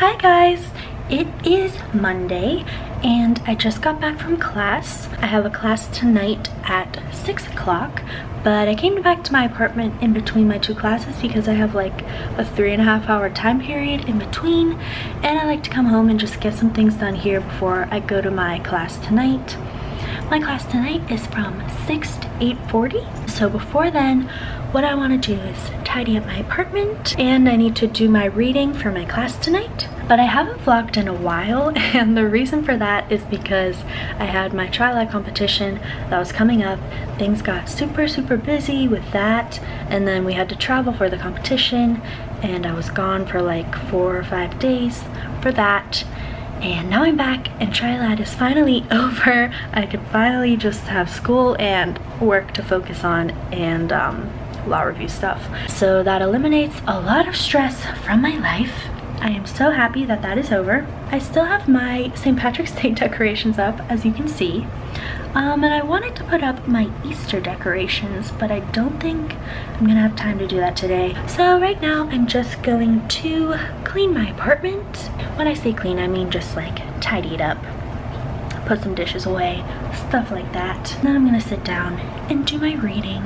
Hi guys, it is Monday and I just got back from class. I have a class tonight at 6 o'clock, but I came back to my apartment in between my two classes because I have like a 3.5 hour time period in between, and I like to come home and just get some things done here before I go to my class tonight. My class tonight is from 6 to 8:40, so before then, what I want to do is tidy up my apartment, and I need to do my reading for my class tonight. But I haven't vlogged in a while, and the reason for that is because I had my Trial Ad competition that was coming up. Things got super busy with that, and then we had to travel for the competition, and I was gone for like 4 or 5 days for that. And now I'm back and Trial Ad is finally over. I can finally just have school and work to focus on and law review stuff. So that eliminates a lot of stress from my life. I am so happy that that is over. I still have my St. Patrick's Day decorations up, as you can see. And I wanted to put up my Easter decorations, but I don't think I'm gonna have time to do that today. So right now I'm just going to clean my apartment. When I say clean, I mean just like tidy it up, put some dishes away, stuff like that. And then I'm gonna sit down and do my reading.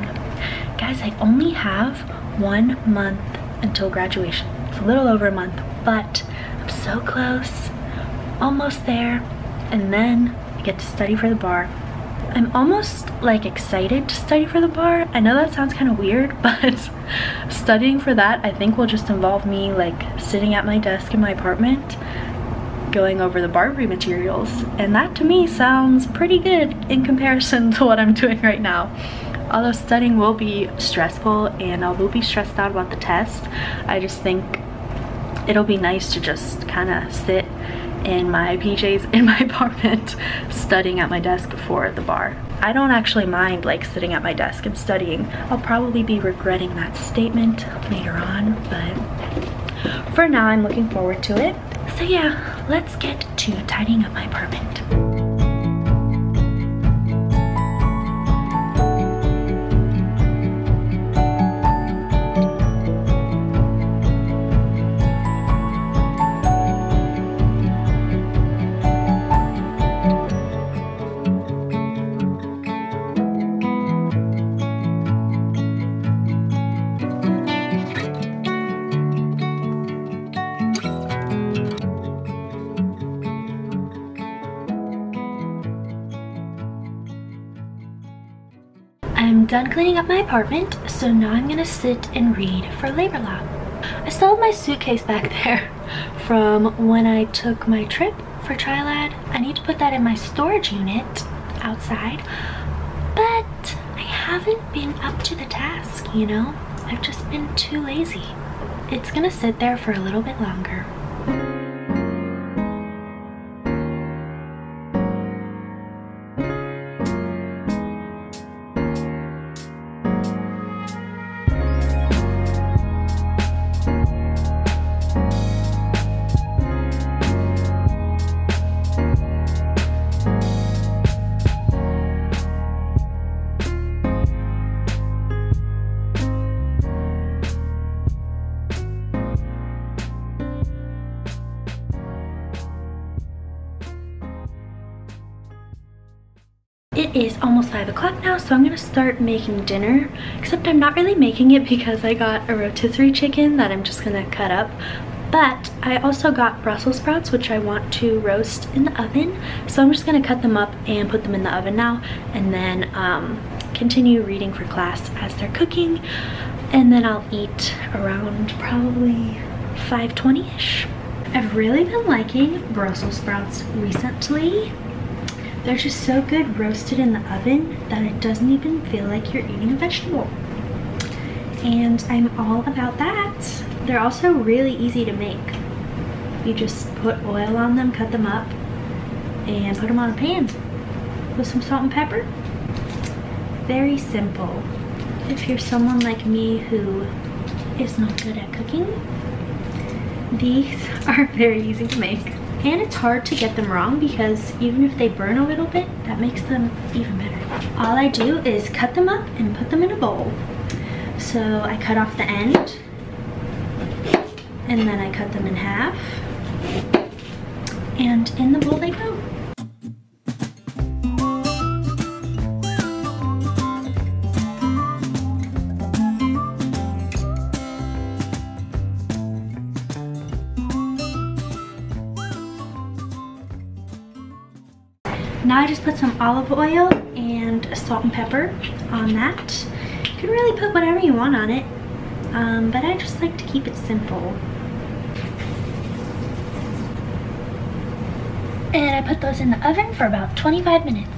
Guys, I only have 1 month until graduation. It's a little over a month, but I'm so close, almost there, and then I get to study for the bar. I'm almost like excited to study for the bar. I know that sounds kind of weird, but studying for that I think will just involve me like sitting at my desk in my apartment going over the bar review materials, and that to me sounds pretty good in comparison to what I'm doing right now. Although studying will be stressful and I will be stressed out about the test, I just think it'll be nice to just kind of sit in my PJs in my apartment studying at my desk before the bar. I don't actually mind like sitting at my desk and studying. I'll probably be regretting that statement later on, but for now I'm looking forward to it. So yeah, let's get to tidying up my apartment. I'm done cleaning up my apartment, so now I'm gonna sit and read for labor law. I still have my suitcase back there from when I took my trip for Trial Ad. I need to put that in my storage unit outside, but I haven't been up to the task, you know? I've just been too lazy. It's gonna sit there for a little bit longer. It is almost 5 o'clock now, so I'm gonna start making dinner, except I'm not really making it because I got a rotisserie chicken that I'm just gonna cut up, but I also got Brussels sprouts which I want to roast in the oven, so I'm just gonna cut them up and put them in the oven now, and then continue reading for class as they're cooking, and then I'll eat around probably 5:20-ish. I've really been liking Brussels sprouts recently. They're just so good roasted in the oven that it doesn't even feel like you're eating a vegetable. And I'm all about that. They're also really easy to make. You just put oil on them, cut them up, and put them on a pan with some salt and pepper. Very simple. If you're someone like me who is not good at cooking, these are very easy to make. And it's hard to get them wrong because even if they burn a little bit, that makes them even better. All I do is cut them up and put them in a bowl. So I cut off the end, and then I cut them in half, and in the bowl they go. Now I just put some olive oil and salt and pepper on that. You can really put whatever you want on it, but I just like to keep it simple. And I put those in the oven for about 25 minutes.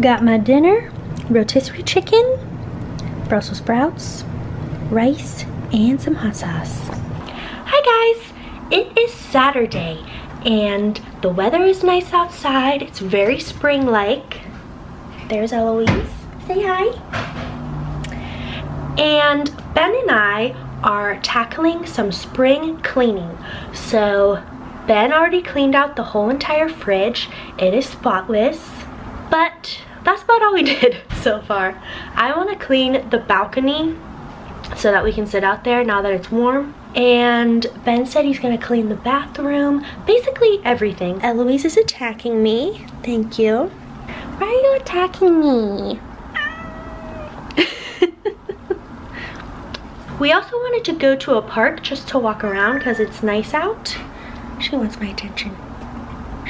Got my dinner, rotisserie chicken, Brussels sprouts, rice, and some hot sauce. Hi guys, it is Saturday. And the weather is nice outside. It's very spring-like. There's Eloise. Say hi. And Ben and I are tackling some spring cleaning. So Ben already cleaned out the whole entire fridge. It is spotless, but that's about all we did so far. I want to clean the balcony so that we can sit out there now that it's warm. And Ben said he's gonna clean the bathroom, basically everything. Eloise is attacking me. Thank you. Why are you attacking me? We also wanted to go to a park just to walk around because it's nice out. She wants my attention.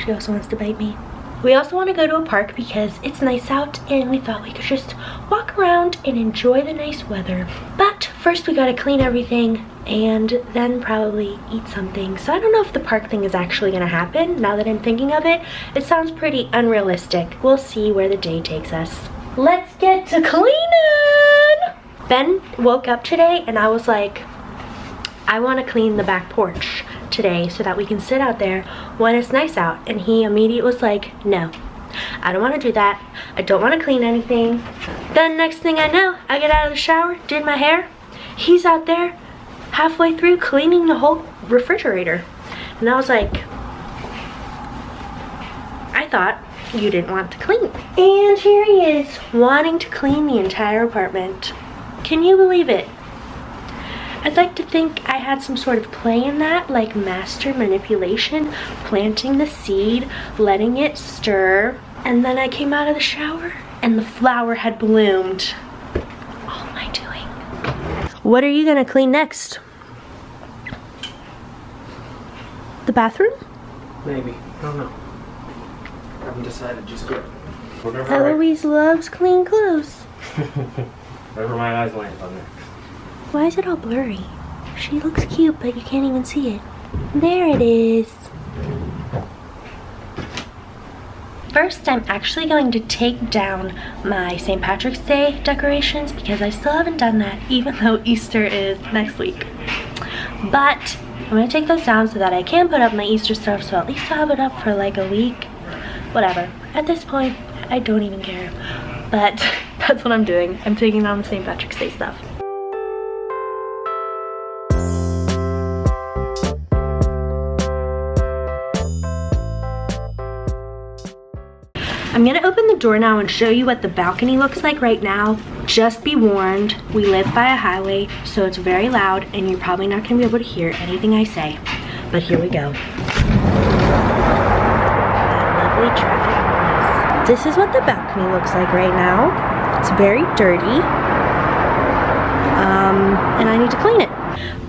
She also wants to bite me. We also want to go to a park because it's nice out and we thought we could just walk around and enjoy the nice weather. But first we gotta clean everything and then probably eat something. So I don't know if the park thing is actually gonna happen. Now that I'm thinking of it, it sounds pretty unrealistic. We'll see where the day takes us. Let's get to cleaning! Ben woke up today and I was like, I want to clean the back porch today so that we can sit out there when it's nice out, and he immediately was like, no, I don't want to do that. I don't want to clean anything. Then next thing I know, I get out of the shower, did my hair, he's out there halfway through cleaning the whole refrigerator, and I was like, I thought you didn't want to clean. And here he is wanting to clean the entire apartment. Can you believe it? I'd like to think I had some sort of play in that, like master manipulation, planting the seed, letting it stir, and then I came out of the shower and the flower had bloomed. All my doing. What are you gonna clean next? The bathroom? Maybe, I don't know. I haven't decided just yet. Eloise loves clean clothes. Whatever my eyes land on next. Why is it all blurry? She looks cute, but you can't even see it. There it is. First, I'm actually going to take down my St. Patrick's Day decorations because I still haven't done that, even though Easter is next week. But I'm gonna take those down so that I can put up my Easter stuff, so at least I'll have it up for like a week. Whatever. At this point, I don't even care. But that's what I'm doing. I'm taking down the St. Patrick's Day stuff. I'm gonna open the door now and show you what the balcony looks like right now. Just be warned, we live by a highway, so it's very loud and you're probably not gonna be able to hear anything I say. But here we go. That lovely traffic noise. This is what the balcony looks like right now. It's very dirty, and I need to clean it.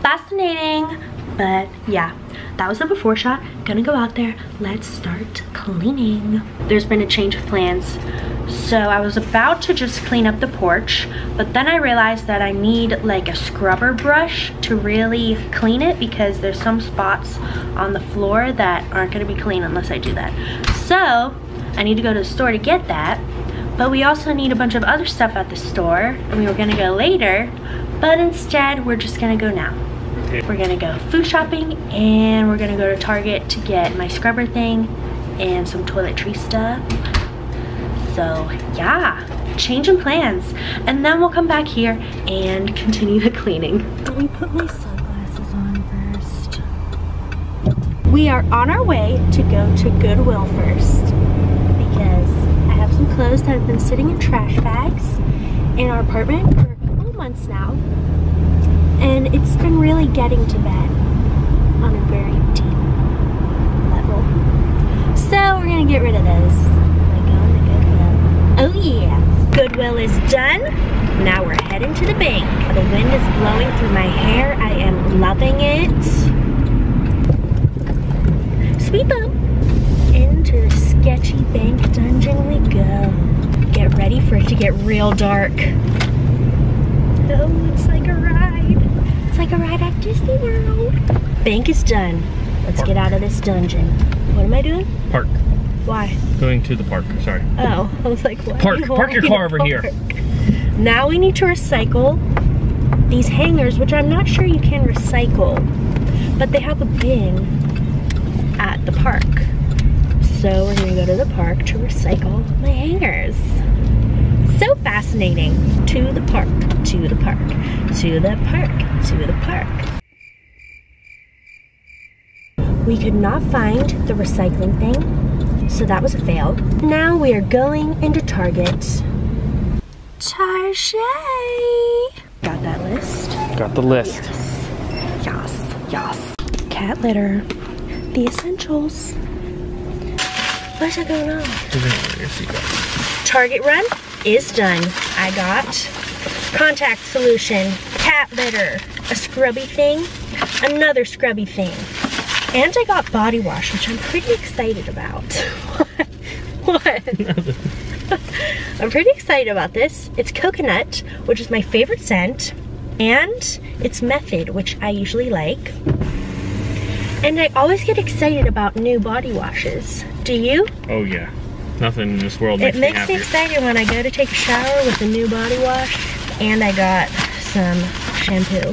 Fascinating, but yeah. That was the before shot. Gonna go out there. Let's start cleaning. There's been a change of plans. So I was about to just clean up the porch, but then I realized that I need like a scrubber brush to really clean it because there's some spots on the floor that aren't gonna be clean unless I do that. So I need to go to the store to get that, but we also need a bunch of other stuff at the store and we were gonna go later, but instead we're just gonna go now. We're gonna go food shopping and we're gonna go to Target to get my scrubber thing and some toiletry stuff. So yeah, change in plans. And then we'll come back here and continue the cleaning. Let me put my sunglasses on first. We are on our way to go to Goodwill first because I have some clothes that have been sitting in trash bags in our apartment for a couple of months now. And it's been really getting to that on a very deep level. get rid of those. Like going to Goodwill. Oh yeah. Goodwill is done. Now we're heading to the bank. The wind is blowing through my hair. I am loving it. Sweep up. Into the sketchy bank dungeon we go. Get ready for it to get real dark. Oh, it's like a ride. It's like a ride at Disney World. Bank is done. Let's get out of this dungeon. What am I doing? Park. Why? Going to the park, sorry. Oh, I was like, what? Park your car over here. Now we need to recycle these hangers, which I'm not sure you can recycle, but they have a bin at the park. So we're gonna go to the park to recycle my hangers. So fascinating. To the park, to the park, to the park, to the park. We could not find the recycling thing, so that was a fail. Now we are going into Target. Target! Got that list? Got the list. Yes, yes, yes. Cat litter, the essentials. What's going on? Target run is done. I got contact solution, cat litter, a scrubby thing, another scrubby thing, and I got body wash, which I'm pretty excited about. What? I'm pretty excited about this. It's coconut, which is my favorite scent, and it's method, which I usually like. And I always get excited about new body washes. Do you? Oh yeah. Nothing in this world makes me happier. It makes me excited when I go to take a shower with a new body wash. And I got some shampoo.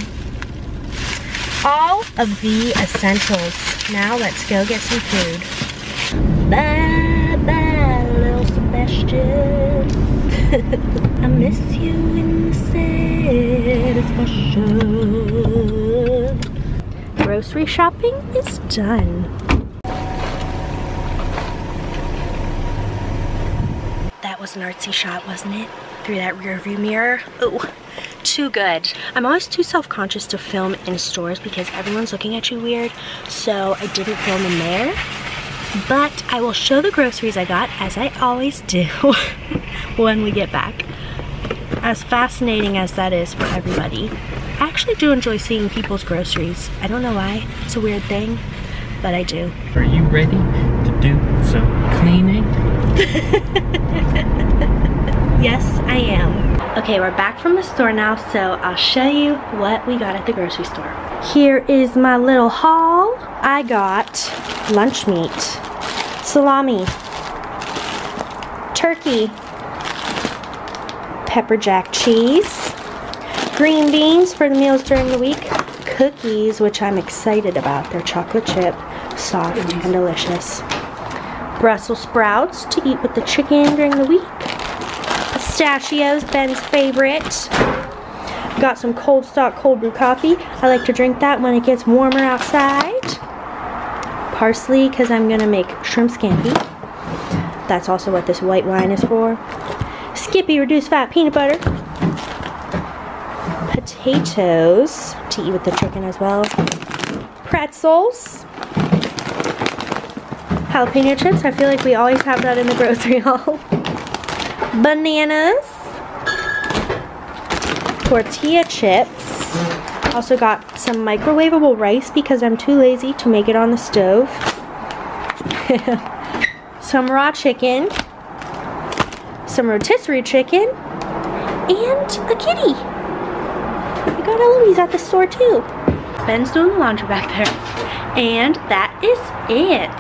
All of the essentials. Now let's go get some food. Bye bye, little Sebastian. I miss you in the satisfaction. Grocery shopping is done. That was an artsy shot, wasn't it? Through that rear view mirror. Oh, too good. I'm always too self-conscious to film in stores because everyone's looking at you weird, so I didn't film in there. But I will show the groceries I got, as I always do, when we get back. As fascinating as that is for everybody. I actually do enjoy seeing people's groceries. I don't know why, it's a weird thing, but I do. Are you ready to do some cleaning? Yes, I am. Okay, we're back from the store now, so I'll show you what we got at the grocery store. Here is my little haul. I got lunch meat, salami, turkey, pepper jack cheese, green beans for the meals during the week, cookies, which I'm excited about. They're chocolate chip, soft and delicious. Brussels sprouts to eat with the chicken during the week. Pistachios, Ben's favorite. Got some cold stock cold brew coffee. I like to drink that when it gets warmer outside. Parsley, because I'm gonna make shrimp scampi. That's also what this white wine is for. Skippy reduced fat peanut butter. Potatoes to eat with the chicken as well. Pretzels. Jalapeno chips. I feel like we always have that in the grocery haul. Bananas. Tortilla chips. Also got some microwavable rice because I'm too lazy to make it on the stove. Some raw chicken. Some rotisserie chicken. And a kitty. I got Eloise at the store too. Ben's doing the laundry back there. And that is it.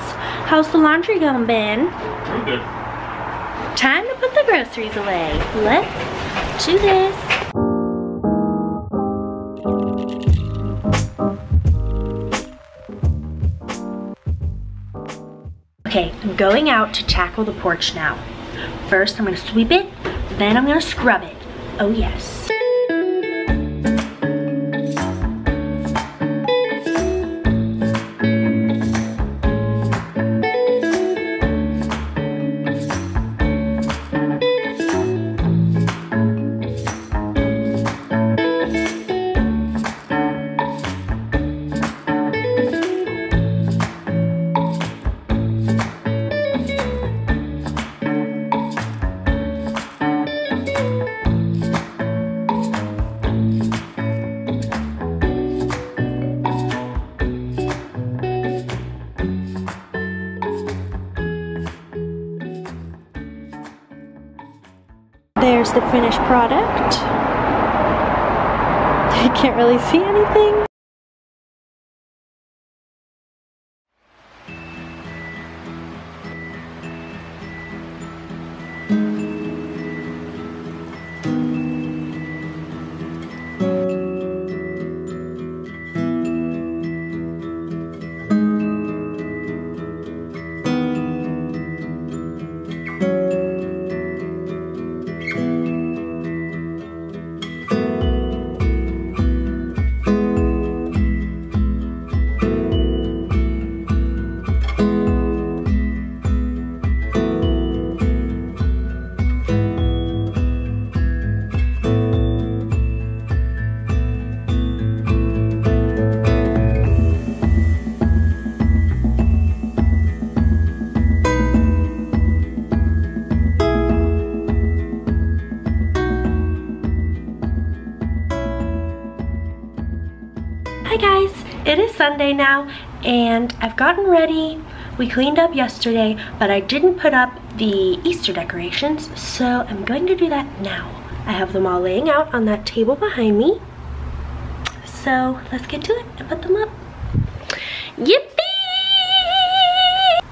How's the laundry going, Ben? Pretty good. Time to put the groceries away. Let's do this. Okay, I'm going out to tackle the porch now. First, I'm gonna sweep it, then I'm gonna scrub it. Oh yes. the finished product. I can't really see anything. Hi guys, it is Sunday now and I've gotten ready. We cleaned up yesterday, but I didn't put up the Easter decorations, so I'm going to do that now. I have them all laying out on that table behind me. So let's get to it and put them up. Yippee!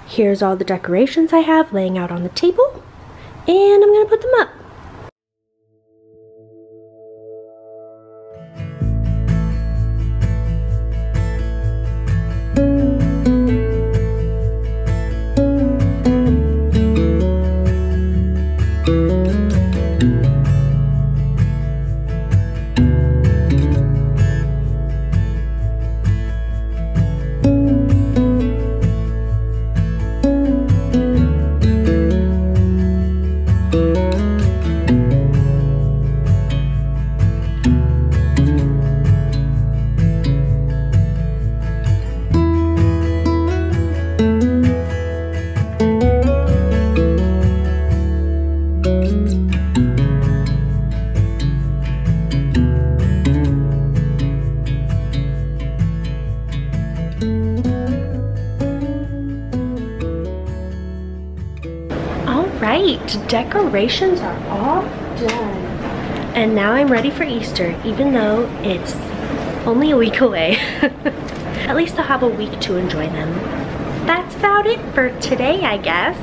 Here's all the decorations I have laying out on the table, and I'm gonna put them up. Decorations are all done. And now I'm ready for Easter, even though it's only a week away. At least I'll have a week to enjoy them. That's about it for today, I guess.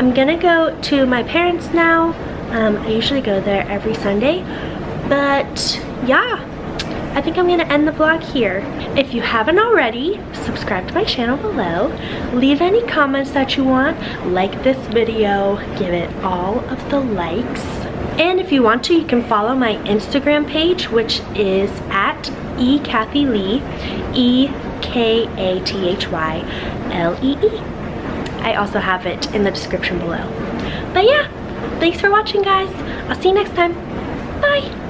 I'm gonna go to my parents now. I usually go there every Sunday. But yeah, I think I'm gonna end the vlog here. If you haven't already, subscribe to my channel below, leave any comments that you want, like this video, give it all of the likes. And if you want to, you can follow my Instagram page, which is at ekathylee, E-K-A-T-H-Y-L-E-E. I also have it in the description below. But yeah, thanks for watching guys. I'll see you next time. Bye.